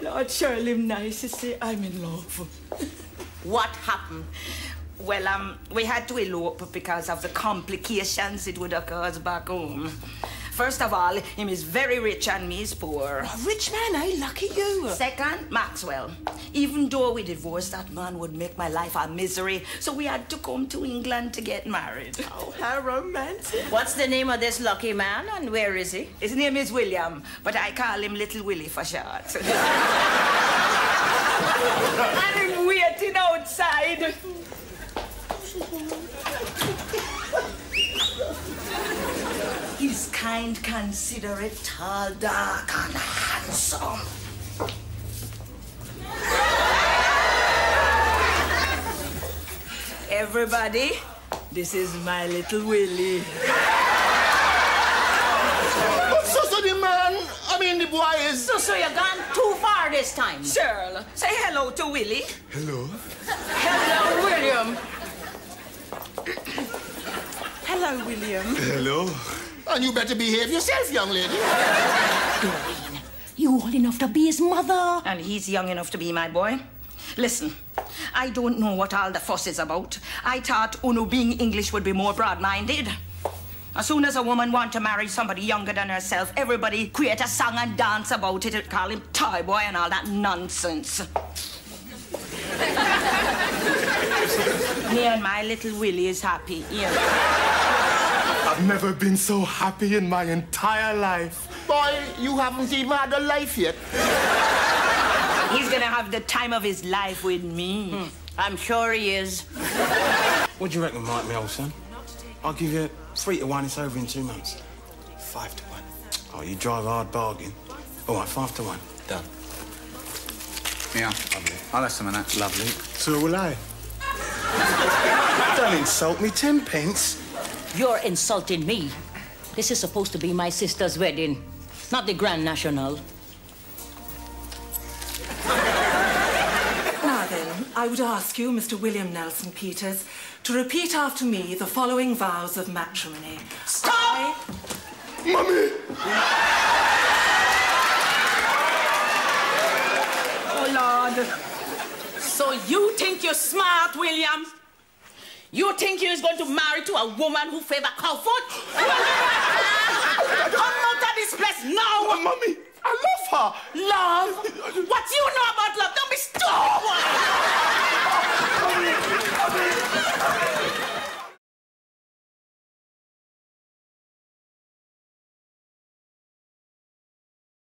Lord Shirley nice to say I'm in love. What happened? Well, we had to elope because of the complications it would cause back home. First of all, him is very rich and me is poor. A rich man, eh? Lucky you. Second, Maxwell. Even though we divorced, that man would make my life a misery, so we had to come to England to get married. Oh, how romantic. What's the name of this lucky man and where is he? His name is William, but I call him Little Willie for short. I'm waiting outside. He's kind, considerate, tall, dark, and handsome. Everybody, this is my little Willie. But so the man, I mean the boy is... So you've gone too far this time. Cheryl, say hello to Willie. Hello. Hello, William. Hello, William. Hello. And you better behave yourself, young lady. Doreen, you old enough to be his mother. And he's young enough to be my boy. Listen, I don't know what all the fuss is about. I thought Uno being English would be more broad-minded. As soon as a woman wants to marry somebody younger than herself, everybody create a song and dance about it and call him toy boy and all that nonsense. Me and my little Willie is happy. Yeah. I've never been so happy in my entire life. Boy, you haven't even had a life yet. He's gonna have the time of his life with me. I'm sure he is. What do you reckon, Mike, my old son? I'll give you 3-to-1, it's over in 2 months. 5-to-1. Oh, you drive a hard bargain. All right, 5-to-1. Done. Yeah, lovely. I'll have some of that. Lovely. So will I. Don't insult me, 10 pence. You're insulting me. This is supposed to be my sister's wedding, not the Grand National. Now then, I would ask you, Mr. William Nelson Peters, to repeat after me the following vows of matrimony. Stop! Mummy! Oh, Lord. So you think you're smart, William? You think you're going to marry to a woman who favors comfort? Come out of this place now! Oh, Mummy, I love her! Love? What you know about love? Don't be stupid!